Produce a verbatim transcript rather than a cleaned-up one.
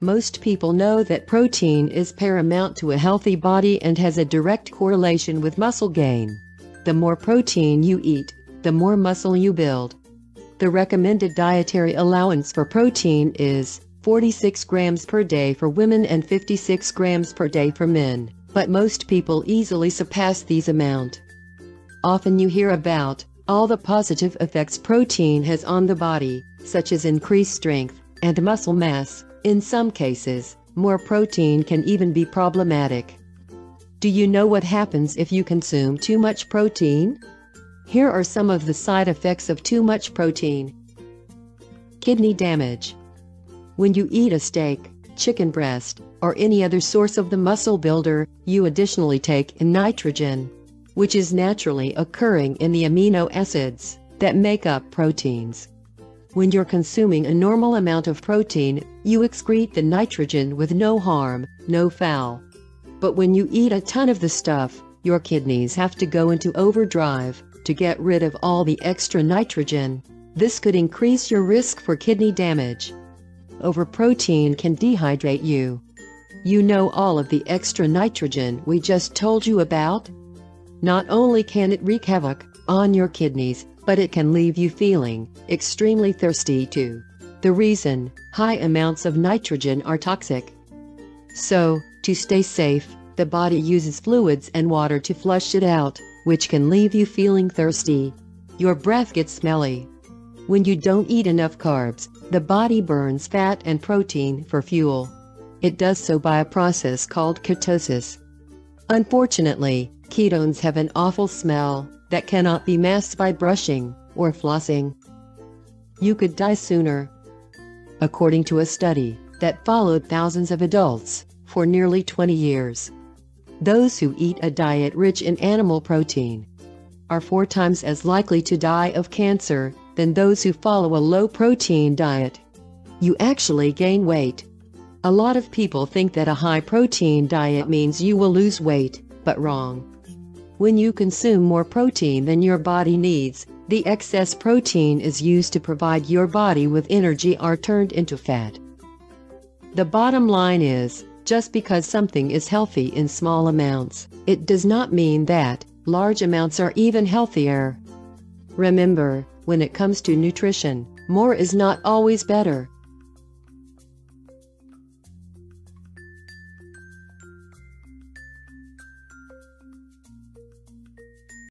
Most people know that protein is paramount to a healthy body and has a direct correlation with muscle gain. The more protein you eat, the more muscle you build. The recommended dietary allowance for protein is forty-six grams per day for women and fifty-six grams per day for men, but most people easily surpass these amounts. Often you hear about all the positive effects protein has on the body, such as increased strength and muscle mass. In some cases, more protein can even be problematic. Do you know what happens if you consume too much protein? Here are some of the side effects of too much protein. Kidney damage. When you eat a steak, chicken breast, or any other source of the muscle builder, you additionally take in nitrogen, which is naturally occurring in the amino acids that make up proteins. When you're consuming a normal amount of protein, you excrete the nitrogen with no harm, no foul. But when you eat a ton of the stuff, your kidneys have to go into overdrive to get rid of all the extra nitrogen. This could increase your risk for kidney damage. Overprotein can dehydrate you. You know all of the extra nitrogen we just told you about? Not only can it wreak havoc on your kidneys, but it can leave you feeling extremely thirsty too. The reason, high amounts of nitrogen are toxic. So, to stay safe, the body uses fluids and water to flush it out, which can leave you feeling thirsty. Your breath gets smelly. When you don't eat enough carbs, the body burns fat and protein for fuel. It does so by a process called ketosis. Unfortunately, ketones have an awful smell that cannot be masked by brushing or flossing. You could die sooner. According to a study that followed thousands of adults for nearly twenty years, those who eat a diet rich in animal protein are four times as likely to die of cancer than those who follow a low-protein diet. You actually gain weight. A lot of people think that a high-protein diet means you will lose weight, but wrong. When you consume more protein than your body needs, the excess protein is used to provide your body with energy or turned into fat. The bottom line is, just because something is healthy in small amounts, it does not mean that large amounts are even healthier. Remember, when it comes to nutrition, more is not always better.